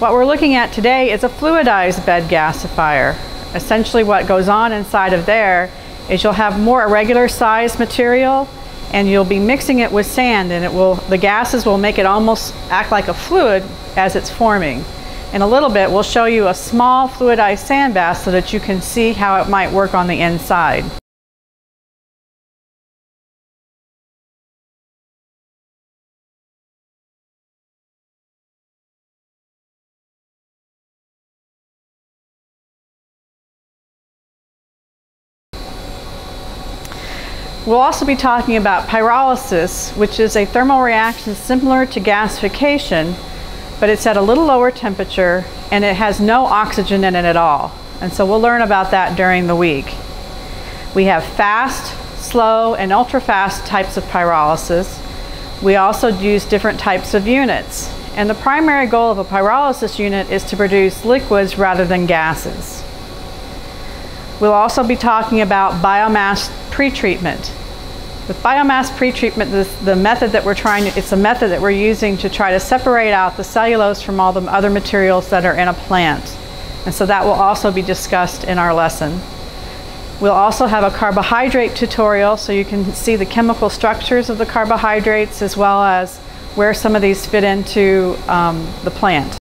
What we're looking at today is a fluidized bed gasifier. Essentially what goes on inside of there is you'll have more irregular sized material and you'll be mixing it with sand, and the gases will make it almost act like a fluid as it's forming. In a little bit, we'll show you a small fluidized sand bath so that you can see how it might work on the inside. We'll also be talking about pyrolysis, which is a thermal reaction similar to gasification, but it's at a little lower temperature and it has no oxygen in it at all. And so we'll learn about that during the week. We have fast, slow, and ultra fast types of pyrolysis. We also use different types of units. And the primary goal of a pyrolysis unit is to produce liquids rather than gases. We'll also be talking about biomass pretreatment. With biomass pretreatment, it's a method that we're using to try to separate out the cellulose from all the other materials that are in a plant. And so that will also be discussed in our lesson. We'll also have a carbohydrate tutorial so you can see the chemical structures of the carbohydrates as well as where some of these fit into the plant.